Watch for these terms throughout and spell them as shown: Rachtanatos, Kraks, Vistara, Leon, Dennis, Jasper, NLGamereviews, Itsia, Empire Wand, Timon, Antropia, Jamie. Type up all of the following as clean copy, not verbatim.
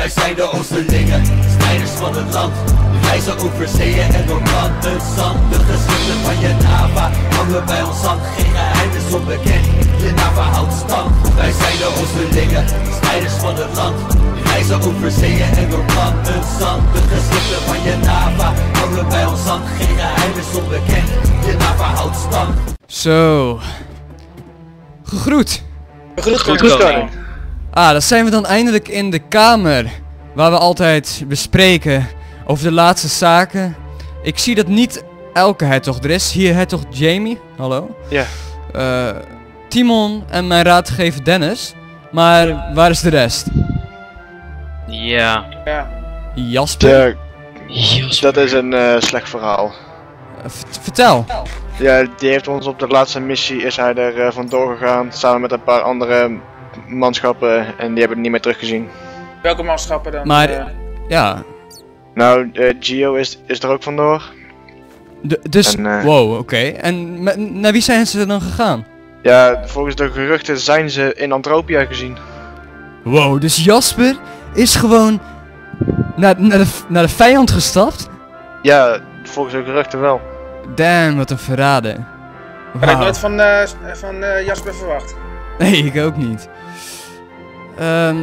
Wij zijn de oosterlingen, strijders van het land. Reizen over zeeën en door brandend zand. De gezichten van je Nava hangen bij ons aan. Geen geheim is onbekend, je Nava houdt stand. Wij zijn de oosterlingen, strijders van het land. Reizen over zeeën en door brandend zand. De gezichten van je Nava hangen bij ons aan. Geen geheim is onbekend, je Nava houdt stand. Zo. Gegroet. Gegroet koning. Ah, dan zijn we dan eindelijk in de kamer. Waar we altijd bespreken over de laatste zaken. Ik zie dat niet elke hertog er is. Hier hertog Jamie. Hallo. Ja. Timon en mijn raadgever Dennis. Maar waar is de rest? Ja. Jasper? Dat is een slecht verhaal. Vertel. Ja, die heeft ons op de laatste missie, is hij er vandoor gegaan. Samen met een paar andere manschappen. En die hebben het niet meer teruggezien. Welke manschappen dan? Maar, ja. Nou, Gio is er ook vandoor. Dus, en, wow, oké. En naar wie zijn ze dan gegaan? Ja, volgens de geruchten zijn ze in Antropia gezien. Wow, dus Jasper is gewoon naar de vijand gestapt? Ja, volgens de geruchten wel. Damn, wat een verrader. Wow. Had ik nooit van Jasper verwacht. Nee, ik ook niet.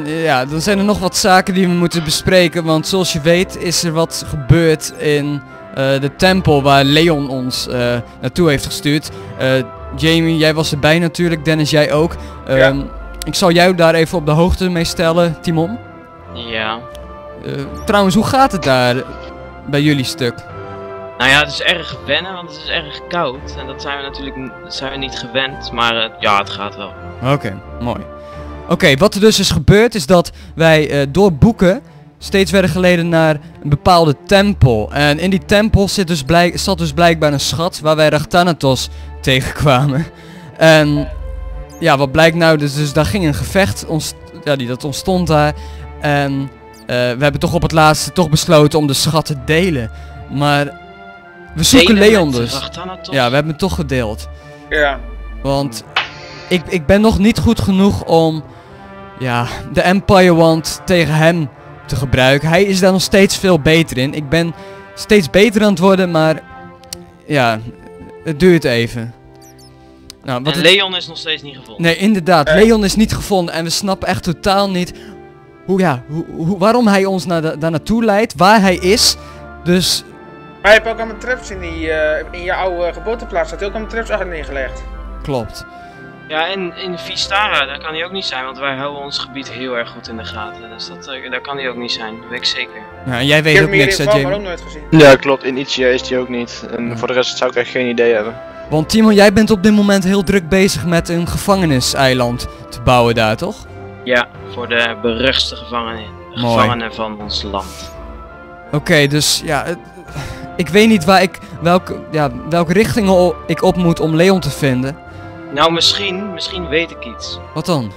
Ja, dan zijn er nog wat zaken die we moeten bespreken, want zoals je weet is er wat gebeurd in de tempel waar Leon ons naartoe heeft gestuurd. Jamie, jij was erbij natuurlijk, Dennis jij ook. Ja. Ik zal jou daar even op de hoogte mee stellen, Timon. Ja. Trouwens, hoe gaat het daar bij jullie stuk? Nou ja, het is erg wennen, want het is erg koud en dat zijn we natuurlijk niet gewend, maar ja, het gaat wel. Oké, mooi. Oké, wat er dus is gebeurd is dat wij door boeken steeds werden geleden naar een bepaalde tempel. En in die tempel zat dus blijkbaar een schat waar wij Rachtanatos tegenkwamen. En ja, wat blijkt nou, dus daar ging een gevecht, dat ontstond daar. En we hebben toch op het laatste besloten om de schat te delen. Maar we zoeken Leon dus. Ja, we hebben het toch gedeeld. Ja. Want ik ben nog niet goed genoeg om... Ja, de Empire Wand tegen hem te gebruiken. Hij is daar nog steeds veel beter in. Ik ben steeds beter aan het worden, maar... Ja, het duurt even. Nou, en Leon is nog steeds niet gevonden. Nee, inderdaad. Leon is niet gevonden en we snappen echt totaal niet... waarom hij ons daar naartoe leidt, waar hij is. Dus... Maar je hebt ook allemaal traps in je oude geboorteplaats. Had hij ook allemaal traps achter neergelegd. Klopt. Ja, en in Vistara, daar kan hij ook niet zijn, want wij houden ons gebied heel erg goed in de gaten. Dus daar kan hij ook niet zijn, dat weet ik zeker. Ja, en jij weet ook niks, hè, Jamie? Ik heb hem ook nooit gezien. Ja, klopt. In Itsia is hij ook niet. En voor de rest zou ik echt geen idee hebben. Want Timon, jij bent op dit moment heel druk bezig met een gevangeniseiland te bouwen daar, toch? Ja, voor de beruchtste gevangenen van ons land. Oké, dus ja... Ik weet niet welke richting ik op moet om Leon te vinden. Nou, misschien weet ik iets. Wat dan?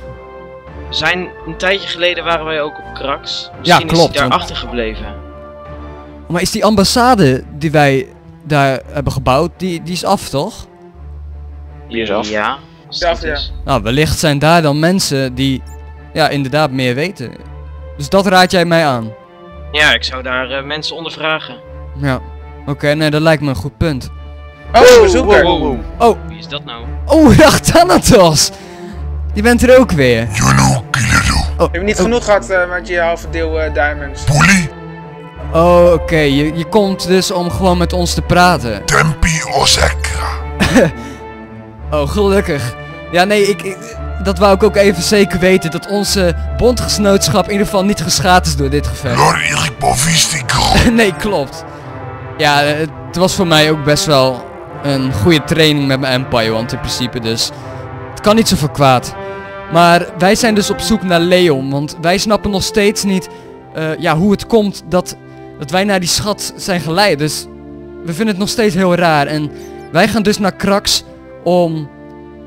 Een tijdje geleden waren wij ook op Kraks. Misschien klopt, is hij daar achtergebleven. Maar is die ambassade die wij daar hebben gebouwd, die is af, toch? Die is af. Ja. Ja. Nou, wellicht zijn daar dan mensen die, ja, inderdaad meer weten. Dus dat raad jij mij aan? Ja, ik zou daar mensen ondervragen. Ja. Oké, nee, dat lijkt me een goed punt. Oh, bezoeker! Oh! Wie is dat nou? Oh, Rachtanatos! Je bent er ook weer. Oh, ik heb niet genoeg gehad met je halve deel diamonds. Bully? Oh, oké, je komt dus om gewoon met ons te praten. Tempi Oseka. Oh, gelukkig. Ja, nee, dat wou ik ook even zeker weten, dat onze bondgenootschap in ieder geval niet geschaad is door dit gevecht. Nee, klopt. Ja, het was voor mij ook best wel een goede training met mijn Empire Wand in principe, dus het kan niet zoveel kwaad. Maar wij zijn dus op zoek naar Leon, want wij snappen nog steeds niet hoe het komt dat wij naar die schat zijn geleid. Dus we vinden het nog steeds heel raar en wij gaan dus naar Kraks om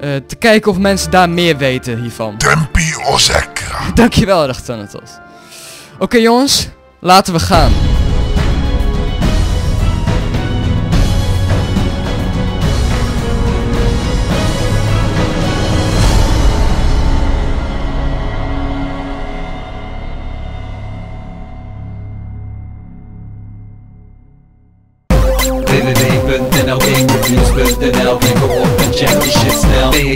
te kijken of mensen daar meer weten hiervan. Tempi Oseka. Dankjewel, Rachtanatos. Oké, jongens, laten we gaan.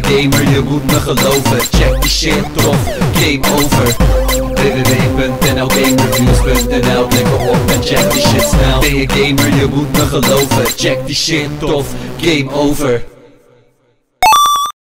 gamer, je moet me geloven. Check die shit of game over. www.nlgamereviews.nl, klik erop en check die shit snel. Ben je gamer, je moet me geloven. Check die shit of game over.